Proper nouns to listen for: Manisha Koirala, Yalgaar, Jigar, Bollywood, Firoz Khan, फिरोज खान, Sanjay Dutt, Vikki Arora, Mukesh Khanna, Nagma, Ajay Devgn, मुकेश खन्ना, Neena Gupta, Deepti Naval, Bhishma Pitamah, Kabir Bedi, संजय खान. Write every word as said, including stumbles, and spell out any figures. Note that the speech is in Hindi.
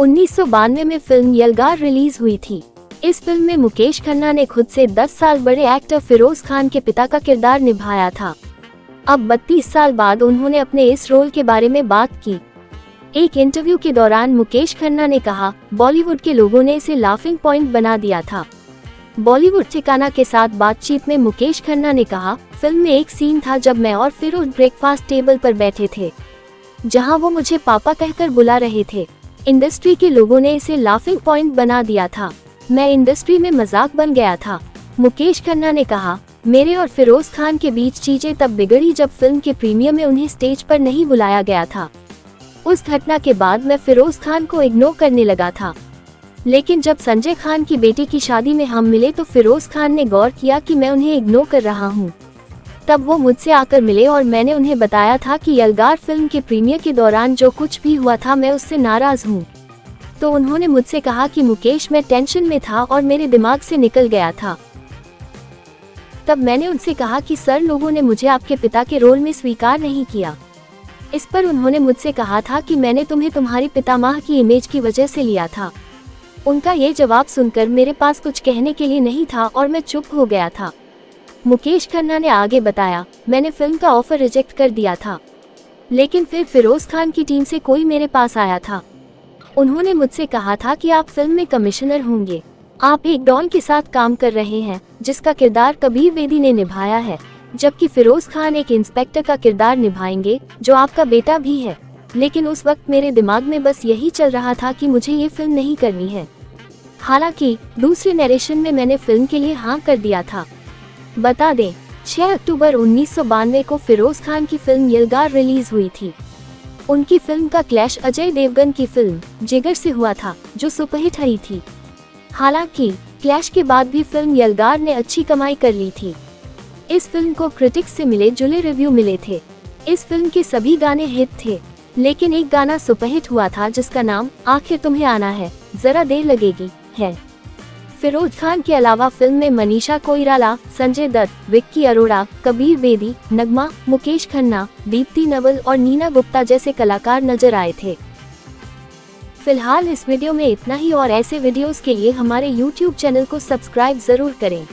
उन्नीस सौ बानवे में फिल्म यलगार रिलीज हुई थी। इस फिल्म में मुकेश खन्ना ने खुद से दस साल बड़े एक्टर फिरोज खान के पिता का किरदार निभाया था। अब बत्तीस साल बाद उन्होंने अपने इस रोल के बारे में बात की। एक इंटरव्यू के दौरान मुकेश खन्ना ने कहा, बॉलीवुड के लोगों ने इसे लाफिंग पॉइंट बना दिया था। बॉलीवुड ठिकाना के साथ बातचीत में मुकेश खन्ना ने कहा, फिल्म में एक सीन था जब मैं और फिरोज ब्रेकफास्ट टेबल पर बैठे थे, जहां वो मुझे पापा कहकर बुला रहे थे। इंडस्ट्री के लोगों ने इसे लाफिंग पॉइंट बना दिया था। मैं इंडस्ट्री में मजाक बन गया था। मुकेश खन्ना ने कहा, मेरे और फिरोज खान के बीच चीजें तब बिगड़ी जब फिल्म के प्रीमियर में उन्हें स्टेज पर नहीं बुलाया गया था। उस घटना के बाद मैं फिरोज खान को इग्नोर करने लगा था, लेकिन जब संजय खान की बेटी की शादी में हम मिले तो फिरोज खान ने गौर किया कि मैं उन्हें इग्नोर कर रहा हूं। तब वो मुझसे आकर मिले और मैंने उन्हें बताया था कि यलगार फिल्म के प्रीमियर के दौरान जो कुछ भी हुआ था मैं उससे नाराज हूँ। तो उन्होंने मुझसे कहा कि मुकेश, मैं टेंशन में था और मेरे दिमाग से निकल गया था। तब मैंने उनसे कहा कि सर, लोगों ने मुझे आपके पिता के रोल में स्वीकार नहीं किया। इस पर उन्होंने मुझसे कहा था कि मैंने तुम्हें तुम्हारी पितामह की इमेज की वजह से लिया था। उनका ये जवाब सुनकर मेरे पास कुछ कहने के लिए नहीं था और मैं चुप हो गया था। मुकेश खन्ना ने आगे बताया, मैंने फिल्म का ऑफर रिजेक्ट कर दिया था, लेकिन फिर फिरोज खान की टीम से कोई मेरे पास आया था। उन्होंने मुझसे कहा था कि आप फिल्म में कमिश्नर होंगे, आप एक डॉन के साथ काम कर रहे हैं जिसका किरदार कबीर बेदी ने निभाया है, जबकि फिरोज खान एक इंस्पेक्टर का किरदार निभाएंगे जो आपका बेटा भी है। लेकिन उस वक्त मेरे दिमाग में बस यही चल रहा था कि मुझे ये फिल्म नहीं करनी है। हालांकि दूसरे नरेशन में मैंने फिल्म के लिए हाँ कर दिया था। बता दें, छह अक्टूबर उन्नीस सौ बानवे को फिरोज खान की फिल्म यलगार रिलीज हुई थी। उनकी फिल्म का क्लैश अजय देवगन की फिल्म जिगर से हुआ था, जो सुपरहिट रही थी। हालांकि क्लैश के बाद भी फिल्म यलगार ने अच्छी कमाई कर ली थी। इस फिल्म को क्रिटिक्स से मिले जुले रिव्यू मिले थे। इस फिल्म के सभी गाने हिट थे, लेकिन एक गाना सुपरहिट हुआ था जिसका नाम आखिर तुम्हें आना है, जरा देर लगेगी है। फिरोज खान के अलावा फिल्म में मनीषा कोइराला, संजय दत्त, विक्की अरोड़ा, कबीर बेदी, नगमा, मुकेश खन्ना, दीप्ति नवल और नीना गुप्ता जैसे कलाकार नजर आए थे। फिलहाल इस वीडियो में इतना ही और ऐसे वीडियोस के लिए हमारे यूट्यूब चैनल को सब्सक्राइब जरूर करें।